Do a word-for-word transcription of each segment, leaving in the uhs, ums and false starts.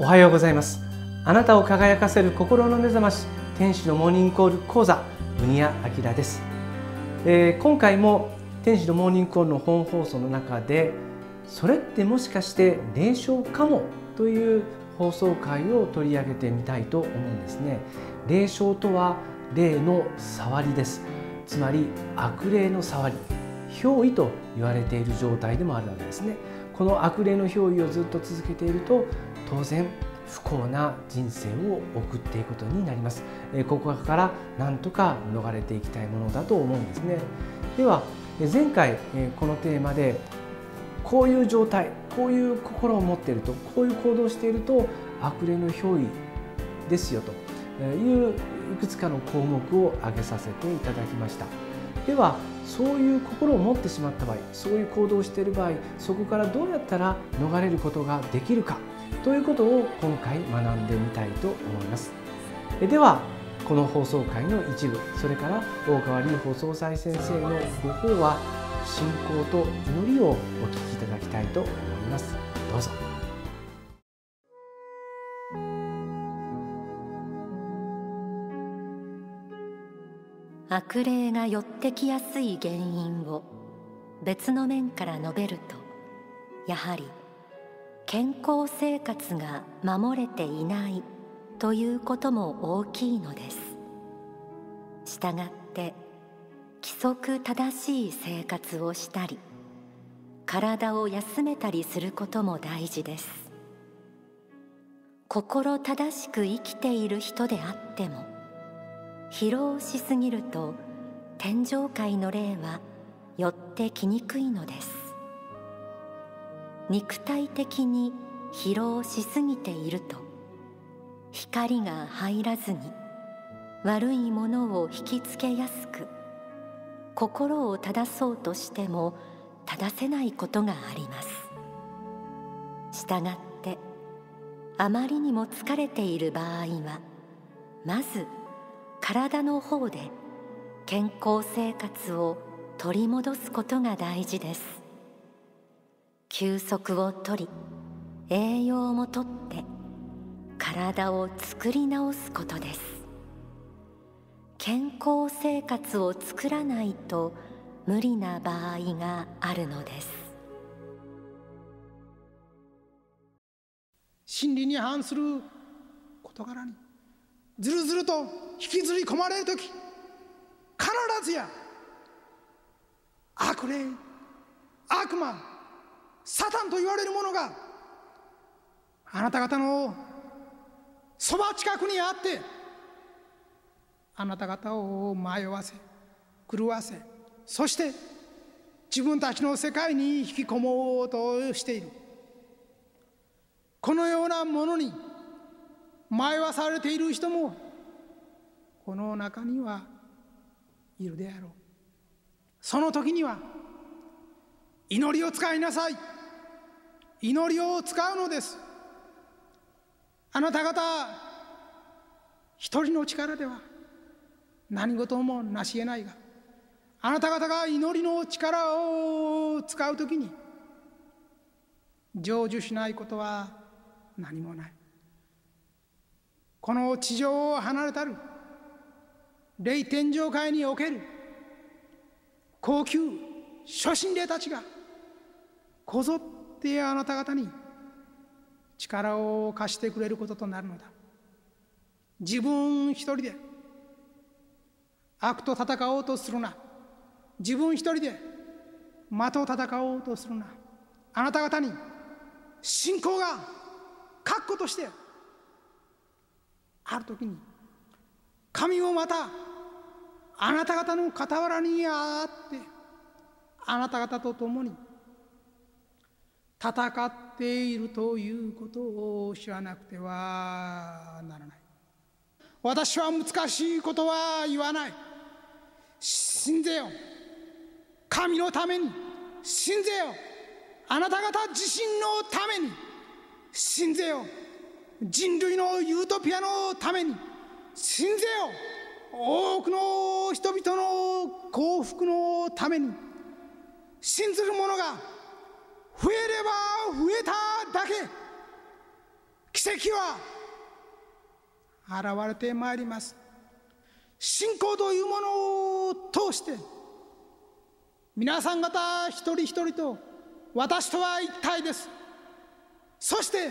おはようございます。あなたを輝かせる心の目覚まし、天使のモーニングコール講座、宗谷明です、えー、今回も天使のモーニングコールの本放送の中で、それってもしかして霊障かもという放送回を取り上げてみたいと思うんですね。霊障とは霊の障りです。つまり悪霊の障り、憑依と言われている状態でもあるわけですね。この悪霊の憑依をずっと続けていると、当然不幸な人生を送っていくことになります。ここからなんとか逃れていきたいものだと思うんですね。では前回このテーマで、こういう状態、こういう心を持っていると、こういう行動をしていると悪霊の憑依ですよといういくつかの項目を挙げさせていただきました。ではそういう心を持ってしまった場合、そういう行動をしている場合、そこからどうやったら逃れることができるかということを今回学んでみたいと思います。ではこの放送回の一部、それから大川隆法総裁先生のご法話、信仰と祈りをお聞きいただきたいと思います。どうぞ。悪霊が寄ってきやすい原因を別の面から述べると、やはり健康生活が守れていないということも大きいのです。したがって規則正しい生活をしたり、体を休めたりすることも大事です。心正しく生きている人であっても、疲労しすぎると天上界の霊は寄ってきにくいのです。肉体的に疲労しすぎていると、光が入らずに悪いものを引きつけやすく、心を正そうとしても正せないことがあります。したがってあまりにも疲れている場合は、まず体の方で健康生活を取り戻すことが大事です。休息をとり、栄養もとって体を作り直すことです。健康生活を作らないと無理な場合があるのです。真理に反する事柄にずるずると引きずり込まれるとき、必ずや悪霊、悪魔、サタンと言われるものがあなた方のそば近くにあって、あなた方を迷わせ、狂わせ、そして自分たちの世界に引き込もうとしている。このようなものに迷わされている人もこの中にはいるであろう。その時には祈りを使いなさい。祈りを使うのです。あなた方一人の力では何事も成し得ないが、あなた方が祈りの力を使うときに成就しないことは何もない。この地上を離れたる霊天上界における高級初心霊たちがこぞってあなた方に力を貸してくれることとなるのだ。自分一人で悪と戦おうとするな。自分一人で魔と戦おうとするな。あなた方に信仰が確固としてあるときに、神もまたあなた方の傍らにあって、あなた方と共に戦っているということを知らなくてはならない。私は難しいことは言わない。信ぜよ、神のために信ぜよ、あなた方自身のために信ぜよ、人類のユートピアのために信ぜよ、多くの人々の幸福のために信ずる者が増えれば増えただけ奇奇跡は現れてまいります。信仰というものを通して皆さん方一人一人と私とは一体です。そして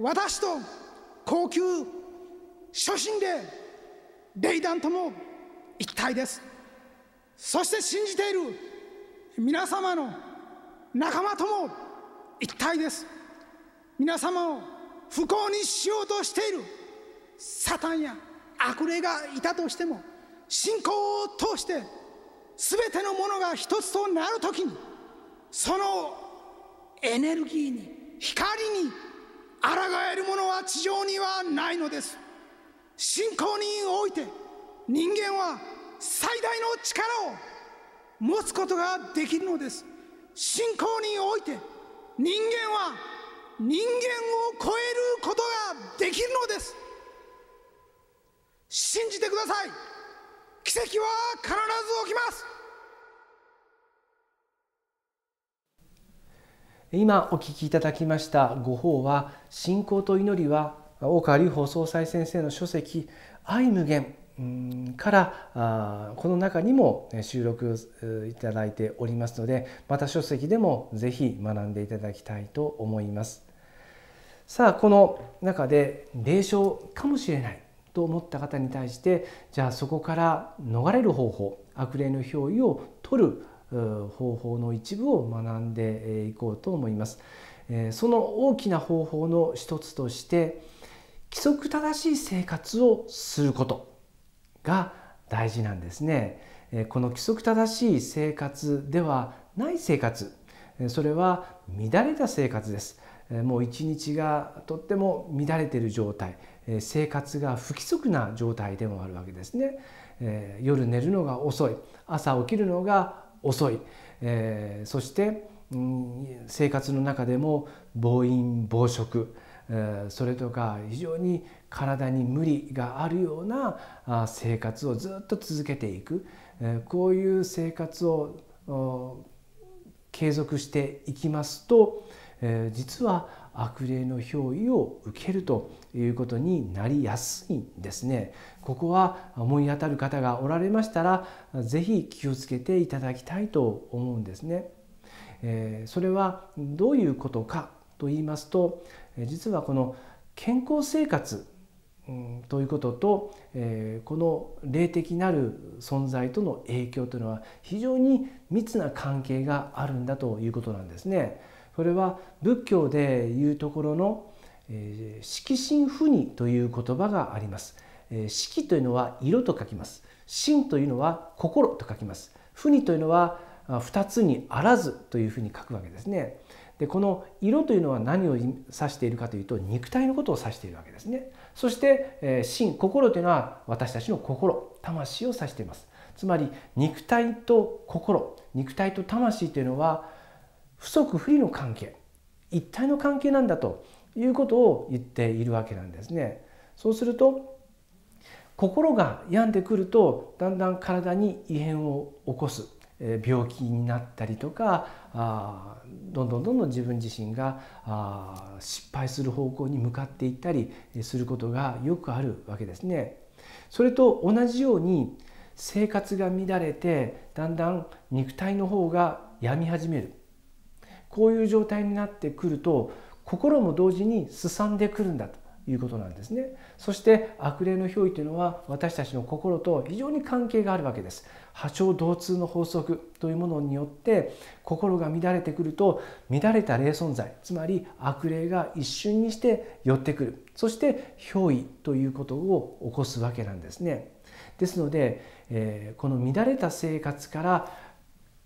私と高級初心霊霊団とも一体です。そして信じている皆様の仲間とも一体です。皆様を不幸にしようとしているサタンや悪霊がいたとしても、信仰を通して全てのものが一つとなるときに、そのエネルギーに光に抗えるものは地上にはないのです。信仰において人間は最大の力を持つことができるのです。信仰において人間は人間を超えることができるのです。信じてください。奇跡は必ず起きます。今お聞きいただきましたご法話「信仰と祈り」は大川隆法総裁先生の書籍「愛無限」からこの中にも収録いただいておりますので、また書籍でもぜひ学んでいただきたいと思います。さあ、この中で霊障かもしれないと思った方に対して、じゃあそこから逃れる方法、悪霊の憑依を取る方法の一部を学んでいこうと思います。その大きな方法の一つとして、規則正しい生活をすることが大事なんですね。この規則正しい生活ではない生活、それは乱れた生活です。もう一日がとっても乱れている状態、生活が不規則な状態でもあるわけですね。夜寝るのが遅い、朝起きるのが遅い、えー、そして、うん、生活の中でも暴飲暴食、えー、それとか非常に体に無理があるようなあ生活をずっと続けていく、えー、こういう生活を継続していきますと、えー、実は悪霊の憑依を受けるということになりやすいんですね。ここは思い当たる方がおられましたら、ぜひ気をつけていただきたいと思うんですね。えー、それはどういうことかと言いますと、実はこの健康生活ということと、えー、この霊的なる存在との影響というのは非常に密な関係があるんだということなんですね。それは仏教でいうところの「色身不二」という言葉があります。色というのは色と書きます。身というのは心と書きます。不二というのはふたつにあらずというふうに書くわけですね。で、この色というのは何を指しているかというと、肉体のことを指しているわけですね。そして身、心というのは私たちの心、魂を指しています。つまり肉体と心、肉体と魂というのは不足不利の関係、一体の関係なんだということを言っているわけなんですね。そうすると心が病んでくると、だんだん体に異変を起こす、病気になったりとか、あどんどんどんどん自分自身があ失敗する方向に向かっていったりすることがよくあるわけですね。それと同じように生活が乱れて、だんだん肉体の方が病み始める。こういう状態になってくると、心も同時にすさんでくるんだということなんですね。そして悪霊の憑依というのは私たちの心と非常に関係があるわけです。波長同通の法則というものによって、心が乱れてくると乱れた霊存在、つまり悪霊が一瞬にして寄ってくる、そして憑依ということを起こすわけなんですね。ですので、えー、この乱れた生活から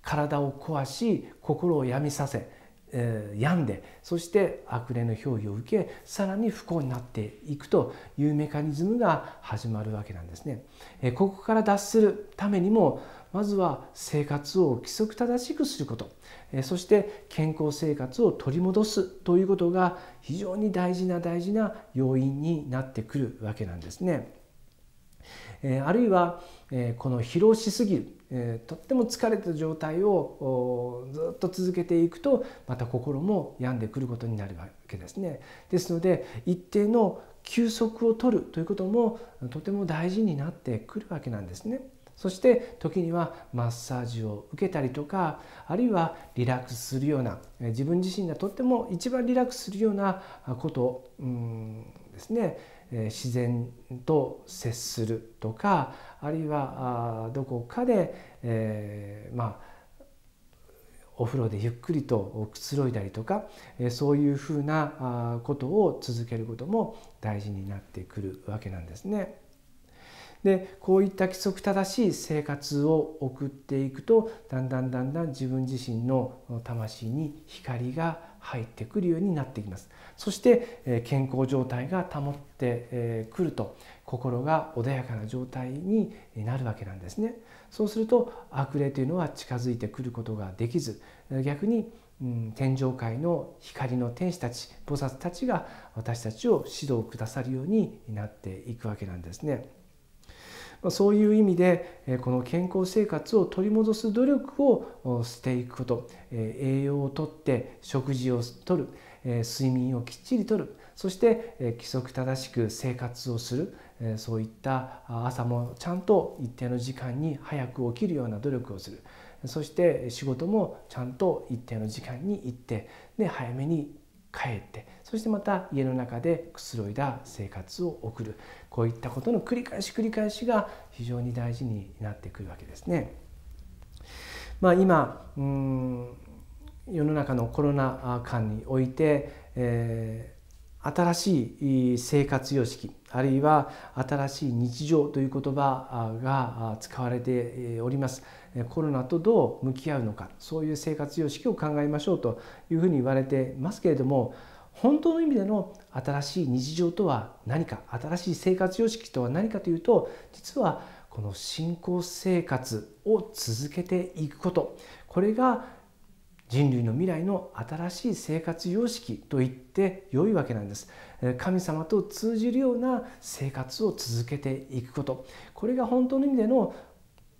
体を壊し、心を病みさせ、えー、病んで、そして悪霊の憑依を受け、さらに不幸になっていくというメカニズムが始まるわけなんですね。えー、ここから脱するためにも、まずは生活を規則正しくすること、えー、そして健康生活を取り戻すということが非常に大事な大事な要因になってくるわけなんですね。えー、あるいは、えー、この疲労しすぎる、えー、とっても疲れた状態をずっと続けていくと、また心も病んでくることになるわけですね。ですので一定の休息を取るということもとても大事になってくるわけなんですね。そして時にはマッサージを受けたりとか、あるいはリラックスするような、自分自身がとっても一番リラックスするようなことうんですね、自然と接するとか、あるいはどこかで、えー、まあお風呂でゆっくりとくつろいだりとか、そういうふうなことを続けることも大事になってくるわけなんですね。でこういった規則正しい生活を送っていくと、だんだんだんだん自分自身の魂に光が入ってくるようになってきます。そして健康状態が保ってくると、心が穏やかな状態になるわけなんですね。そうすると悪霊というのは近づいてくることができず、逆に天上界の光の天使たち、菩薩たちが私たちを指導くださるようになっていくわけなんですね。そういう意味でこの健康生活を取り戻す努力をしていくこと、栄養をとって食事をとる、睡眠をきっちりとる、そして規則正しく生活をする、そういった朝もちゃんと一定の時間に早く起きるような努力をする、そして仕事もちゃんと一定の時間に行ってで早めに帰って、そしてまた家の中でくつろいだ生活を送る、こういったことの繰り返し繰り返しが非常に大事になってくるわけですね。まあ、今うーん世の中のコロナ禍において、えー、新しい生活様式、あるいは新しい日常という言葉が使われております。コロナとどう向き合うのか、そういう生活様式を考えましょうというふうに言われてますけれども、本当の意味での新しい日常とは何か、新しい生活様式とは何かというと、実はこの信仰生活を続けていくこと、これが人類の未来の新しい生活様式と言って良いわけなんです。神様と通じるような生活を続けていくこと、これが本当の意味での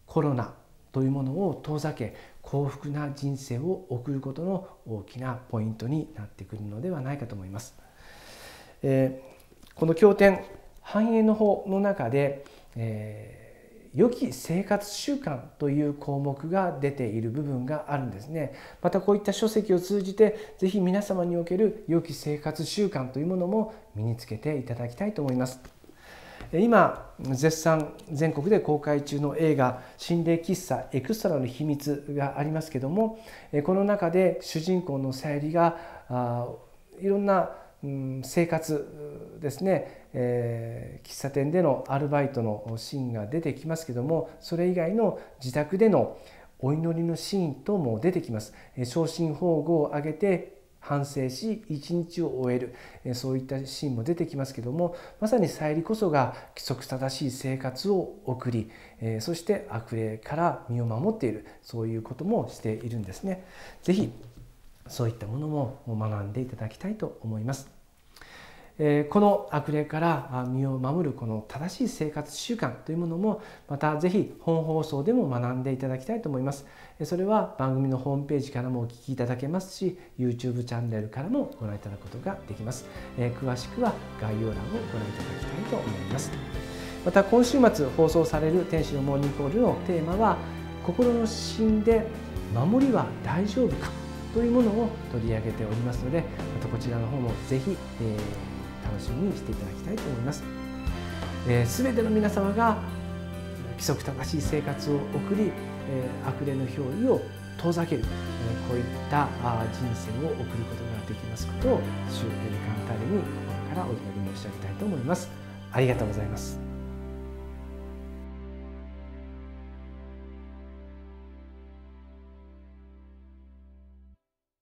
コロナというものを遠ざけ、幸福な人生を送ることの大きなポイントになってくるのではないかと思います。えー、この経典繁栄の法の中で、えー、良き生活習慣という項目が出ている部分があるんですね。またこういった書籍を通じて、ぜひ皆様における良き生活習慣というものも身につけていただきたいと思います。今絶賛全国で公開中の映画「心霊喫茶エクストラの秘密」がありますけども、この中で主人公のさゆりがいろんな生活ですね、えー、喫茶店でのアルバイトのシーンが出てきますけども、それ以外の自宅でのお祈りのシーン等も出てきます。昇進奉公を挙げて反省し一日を終える、そういったシーンも出てきますけども、まさにさゆりこそが規則正しい生活を送り、そして悪霊から身を守っている、そういうこともしているんですね。是非そういったものも学んでいただきたいと思います。この悪霊から身を守るこの正しい生活習慣というものも、またぜひ本放送でも学んでいただきたいと思います。それは番組のホームページからもお聞きいただけますし、 ユーチューブ チャンネルからもご覧いただくことができます。詳しくは概要欄をご覧いただきたいと思います。また今週末放送される「天使のモーニングコール」のテーマは「心の指針で守りは大丈夫か」というものを取り上げておりますので、またこちらの方もぜひ、えー楽しみにしていただきたいと思います。えー、全ての皆様が規則正しい生活を送り、えー、悪霊の憑依を遠ざける、えー、こういったあ人生を送ることができますことを、主エルカンターレに心からお祈り申し上げたいと思います。ありがとうございます。